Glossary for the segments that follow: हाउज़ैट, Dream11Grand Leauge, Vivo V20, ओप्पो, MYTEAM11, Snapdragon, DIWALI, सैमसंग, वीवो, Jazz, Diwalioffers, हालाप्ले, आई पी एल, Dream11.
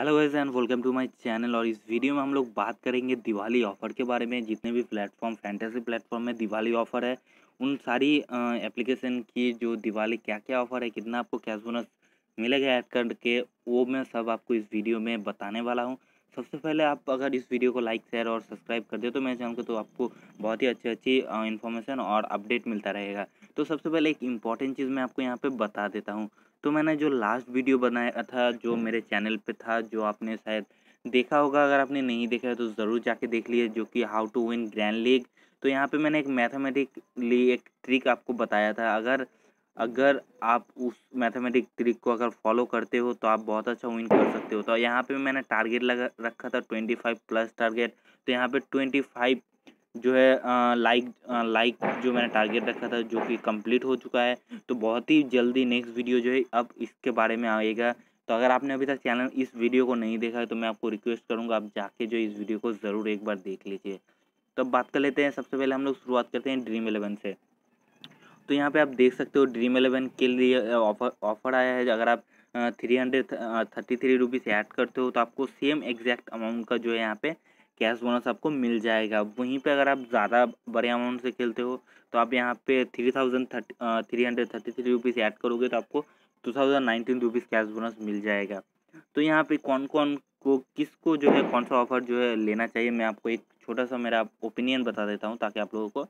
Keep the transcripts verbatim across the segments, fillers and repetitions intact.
Hello guys and welcome to my channel. और इस video में हम लोग बात करेंगे दिवाली ऑफ़र के बारे में। जितने भी प्लेटफॉर्म फैंटेसी प्लेटफॉर्म में दिवाली ऑफ़र है उन सारी एप्लीकेशन की जो दिवाली क्या क्या ऑफ़र है, कितना आपको कैश बोनस मिलेगा ऐड करके, वो मैं सब आपको इस वीडियो में बताने वाला हूँ। सबसे पहले आप अगर इस वीडियो को लाइक शेयर और सब्सक्राइब कर दे तो मेरे चैनल को तो आपको बहुत ही अच्छी अच्छी इन्फॉर्मेशन और अपडेट मिलता रहेगा। तो सबसे पहले एक इम्पॉर्टेंट चीज़ मैं आपको यहाँ पे बता देता हूँ। तो मैंने जो लास्ट वीडियो बनाया था जो मेरे चैनल पे था, जो आपने शायद देखा होगा, अगर आपने नहीं देखा है तो ज़रूर जाके देख लिए, जो कि how to win grand league. तो यहाँ पर मैंने एक मैथमेटिकली एक ट्रिक आपको बताया था। अगर अगर आप उस मैथमेटिक ट्रिक को अगर फॉलो करते हो तो आप बहुत अच्छा विन कर सकते हो। तो यहाँ पे मैंने टारगेट लगा रखा था पच्चीस प्लस टारगेट। तो यहाँ पे पच्चीस जो है लाइक लाइक जो मैंने टारगेट रखा था जो कि कंप्लीट हो चुका है। तो बहुत ही जल्दी नेक्स्ट वीडियो जो है अब इसके बारे में आएगा। तो अगर आपने अभी तक चैनल इस वीडियो को नहीं देखा है तो मैं आपको रिक्वेस्ट करूँगा आप जाके जो इस वीडियो को ज़रूर एक बार देख लीजिए। तो अब बात कर लेते हैं। सबसे पहले हम लोग शुरुआत करते हैं ड्रीम इलेवन से। तो यहाँ पे आप देख सकते हो ड्रीम इलेवन के लिए ऑफर ऑफर आया है। अगर आप three hundred thirty three rupees add करते हो तो आपको सेम एग्जैक्ट अमाउंट का जो है यहाँ पे कैश बोनस आपको मिल जाएगा। वहीं पे अगर आप ज़्यादा बड़े अमाउंट से खेलते हो तो आप यहाँ पे three thousand thirty three hundred thirty three rupees add करोगे तो आपको two thousand nineteen rupees cash bonus मिल जाएगा। तो यहाँ पे कौन कौन को किसको जो है कौन सा ऑफर जो है लेना चाहिए, मैं आपको एक छोटा सा मेरा ओपिनियन बता देता हूँ ताकि आप लोगों को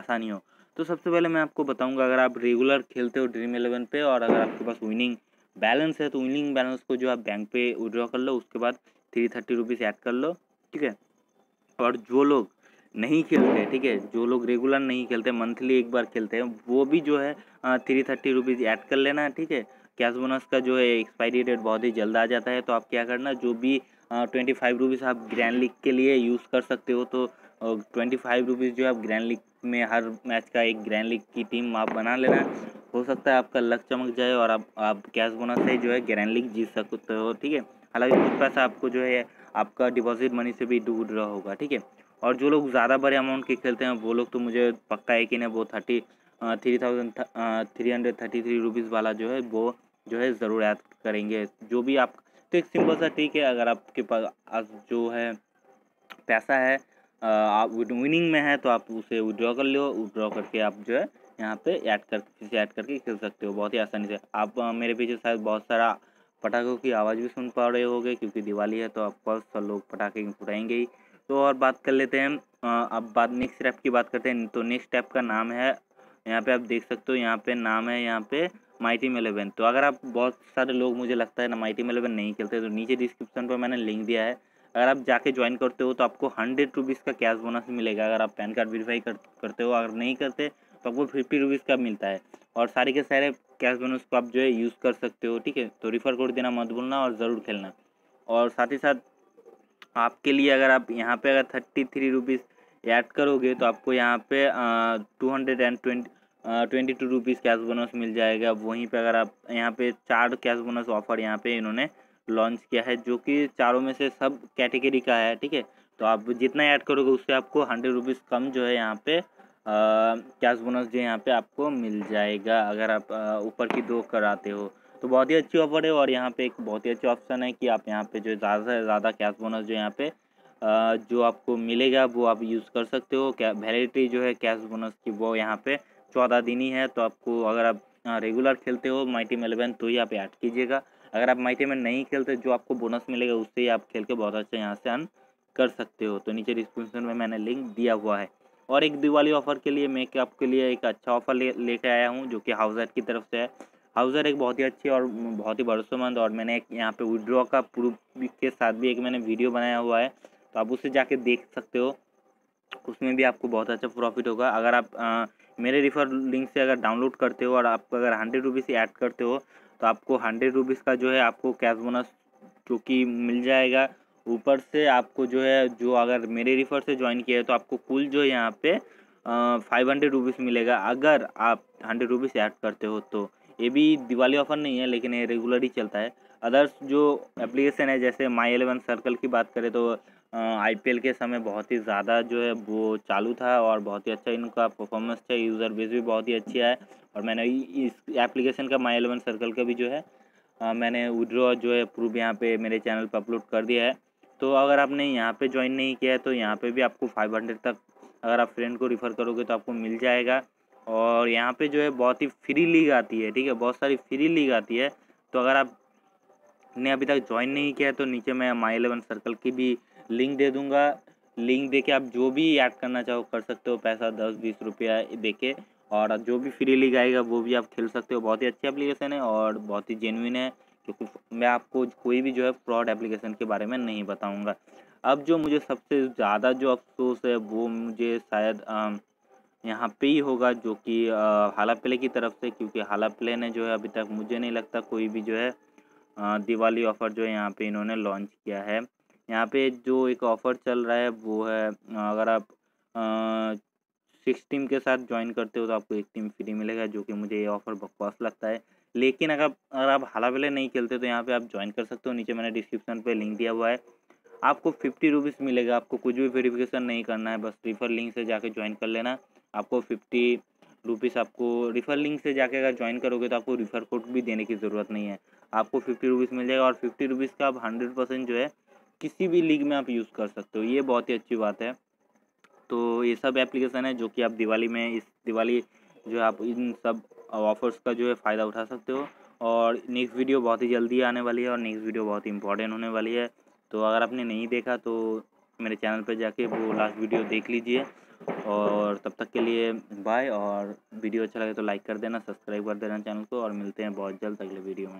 आसानी हो। तो सबसे पहले मैं आपको बताऊंगा, अगर आप रेगुलर खेलते हो ड्रीम इलेवन पे और अगर आपके पास विनिंग बैलेंस है तो विनिंग बैलेंस को जो आप बैंक पे विड्रॉ कर लो, उसके बाद थ्री थर्टी रुपीज़ ऐड कर लो, ठीक है। और जो लोग नहीं खेलते, ठीक है, जो लोग रेगुलर नहीं खेलते, मंथली एक बार खेलते हैं, वो भी जो है थ्री थर्टी रुपीज़ ऐड कर लेना, ठीक है। कैश बोनस का जो है एक्सपायरी डेट बहुत ही जल्द आ जाता है। तो आप क्या करना, जो भी ट्वेंटी फाइव रुपीज़ आप ग्रैंड लीग के लिए यूज़ कर सकते हो, तो ट्वेंटी फाइव रुपीज़ जो आप ग्रैंड लीग में हर मैच का एक ग्रैंड लीग की टीम आप बना लेना। हो सकता है आपका लक चमक जाए और आप आप कैश बोनस से जो है ग्रैंड लीग जीत सकते हो, ठीक है। हालांकि कुछ पैसा आपको जो है आपका डिपॉजिट मनी से भी दूर रहा होगा, ठीक है। और जो लोग ज़्यादा बड़े अमाउंट के खेलते हैं वो लोग तो मुझे पक्का यकीन है वो thirty three thousand three hundred thirty three rupees वाला जो है वो जो है ज़रूर ऐड करेंगे। जो भी आप, तो एक सिंपल सा ठीक है, अगर आपके पास जो है पैसा है आप विनिंग में है तो आप उसे विड्रॉ कर लो, विड्रॉ करके आप जो है यहाँ पे ऐड कर किसी ऐड करके खेल सकते हो बहुत ही आसानी से। आप मेरे पीछे शायद बहुत सारा पटाखों की आवाज़ भी सुन पा रहे होगे क्योंकि दिवाली है तो ऑफकोर्स सब लोग पटाखे फुटाएंगे ही। तो और बात कर लेते हैं, अब बात नेक्स्ट स्टेप की बात करते हैं। तो नेक्स्ट स्टेप का नाम है, यहाँ पे आप देख सकते हो, यहाँ पे नाम है यहाँ पे माई टीम इलेवन। तो अगर आप, बहुत सारे लोग मुझे लगता है ना माई टीम इलेवन नहीं खेलते, तो नीचे डिस्क्रिप्शन पर मैंने लिंक दिया है। अगर आप जाके ज्वाइन करते हो तो आपको हंड्रेड रुपीज़ का कैश बोनस मिलेगा अगर आप पैन कार्ड वेरीफाई कर, करते हो। अगर नहीं करते तो आपको फिफ्टी रुपीज़ का मिलता है। और सारे के सारे कैश बोनस को आप जो है यूज़ कर सकते हो, ठीक है। तो रिफ़र कोड देना मत भूलना और ज़रूर खेलना। और साथ ही साथ आपके लिए अगर आप यहाँ पे अगर थर्टी थ्री रुपीज़ ऐड करोगे तो आपको यहाँ पे two hundred and twenty twenty two rupees cash bonus मिल जाएगा। वहीं पे अगर आप यहाँ पे चार कैश बोनस ऑफ़र यहाँ पे इन्होंने लॉन्च किया है जो कि चारों में से सब कैटेगरी का है, ठीक है। तो आप जितना ऐड करोगे उससे आपको हंड्रेड रुपीज़ कम जो है यहाँ पे कैश बोनस जो यहाँ पे आपको मिल जाएगा अगर आप ऊपर की दो कराते हो। तो बहुत ही अच्छी ऑफर है। और यहाँ पे एक बहुत ही अच्छी ऑप्शन है कि आप यहाँ पे जो ज़्यादा से ज़्यादा कैश बोनस जो यहाँ पे जो आपको मिलेगा वो आप यूज़ कर सकते हो। क्या वैलिडिटी जो है कैश बोनस की वो यहाँ पे चौदह दिन ही है। तो आपको, अगर आप रेगुलर खेलते हो माई टीम इलेवन तो ही आप ऐड कीजिएगा। अगर आप माई टीम में नहीं खेलते, जो आपको बोनस मिलेगा उससे ही आप खेल के बहुत अच्छा यहाँ से अर्न कर सकते हो। तो नीचे डिस्क्रिप्शन में मैंने लिंक दिया हुआ है। और एक दिवाली ऑफ़र के लिए मैं आपके लिए एक अच्छा ऑफ़र ले लेके आया हूँ जो कि हाउज़ैट की तरफ से है। हाउज़ैट एक बहुत ही अच्छी और बहुत ही भरोसेमंद, और मैंने एक यहाँ पे विड्रॉ का प्रूफ के साथ भी एक मैंने वीडियो बनाया हुआ है, तो आप उससे जाके देख सकते हो। उसमें भी आपको बहुत अच्छा प्रॉफिट होगा। अगर आप आ, मेरे रिफ़र लिंक से अगर डाउनलोड करते हो और आप अगर हंड्रेड रुपीज़ ऐड करते हो तो आपको हंड्रेड रुपीज़ का जो है आपको कैश बोनस जो कि मिल जाएगा। ऊपर से आपको जो है, जो अगर मेरे रिफ़र से ज्वाइन किया है तो आपको कुल जो है यहाँ पे फाइव हंड्रेड रुपीज़ मिलेगा अगर आप हंड्रेड रुपीज़ ऐड करते हो। तो ये भी दिवाली ऑफ़र नहीं है लेकिन ये रेगुलर ही चलता है। अदर्स जो एप्लीकेशन है जैसे माई इलेवन सर्कल की बात करें तो आई पी एल के समय बहुत ही ज़्यादा जो है वो चालू था और बहुत ही अच्छा इनका परफॉर्मेंस था। यूज़र बेस भी बहुत ही अच्छी है। और मैंने इस एप्लीकेशन का माई इलेवन सर्कल का भी जो है आ, मैंने विड्रॉ जो है प्रूफ यहाँ पे मेरे चैनल पर अपलोड कर दिया है। तो अगर आपने यहाँ पे ज्वाइन नहीं किया है तो यहाँ पे भी आपको पाँच सौ तक अगर आप फ्रेंड को रिफ़र करोगे तो आपको मिल जाएगा। और यहाँ पे जो है बहुत ही फ्री लीग आती है, ठीक है, बहुत सारी फ्री लीग आती है। तो अगर आपने अभी तक ज्वाइन नहीं किया है तो नीचे मैं माई इलेवन सर्कल की भी लिंक दे दूँगा। लिंक दे के आप जो भी ऐड करना चाहो कर सकते हो, पैसा दस बीस रुपया दे के, और जो भी फ्री लीग आएगा वो भी आप खेल सकते हो। बहुत ही अच्छी एप्लीकेशन है और बहुत ही जेन्युइन है, क्योंकि मैं आपको कोई भी जो है फ्रॉड एप्लीकेशन के बारे में नहीं बताऊंगा। अब जो मुझे सबसे ज़्यादा जो अफसोस है वो मुझे शायद यहाँ पे ही होगा, जो कि हालाप्ले की तरफ से, क्योंकि हालाप्ले ने जो है अभी तक मुझे नहीं लगता कोई भी जो है दिवाली ऑफ़र जो है यहाँ पर इन्होंने लॉन्च किया है। यहाँ पर जो एक ऑफ़र चल रहा है वो है अगर आप आ, सिक्स टीम के साथ ज्वाइन करते हो तो आपको एक टीम फ्री मिलेगा, जो कि मुझे ये ऑफ़र बकवास लगता है। लेकिन अगर अगर आप हालाप्ले नहीं खेलते तो यहाँ पे आप ज्वाइन कर सकते हो। नीचे मैंने डिस्क्रिप्शन पे लिंक दिया हुआ है। आपको फिफ्टी रुपीज़ मिलेगा, आपको कुछ भी वेरिफिकेशन नहीं करना है, बस रिफ़र लिंक से जाके ज्वाइन कर लेना। आपको फिफ्टी रुपीज़ आपको रिफ़र लिंक से जाके अगर ज्वाइन करोगे तो आपको रिफ़र कोड भी देने की ज़रूरत नहीं है, आपको फिफ्टी रुपीज़ मिल जाएगा। और फिफ्टी रुपीज़ का आप हंड्रेड परसेंट जो है किसी भी लीग में आप यूज़ कर सकते हो, ये बहुत ही अच्छी बात है। तो ये सब एप्लीकेशन है जो कि आप दिवाली में, इस दिवाली जो है आप इन सब ऑफर्स का जो है फ़ायदा उठा सकते हो। और नेक्स्ट वीडियो बहुत ही जल्दी आने वाली है और नेक्स्ट वीडियो बहुत ही इंपॉर्टेंट होने वाली है। तो अगर आपने नहीं देखा तो मेरे चैनल पर जाके वो लास्ट वीडियो देख लीजिए। और तब तक के लिए बाय, और वीडियो अच्छा लगे तो लाइक कर देना, सब्सक्राइब कर देना चैनल को, और मिलते हैं बहुत जल्द अगले वीडियो में।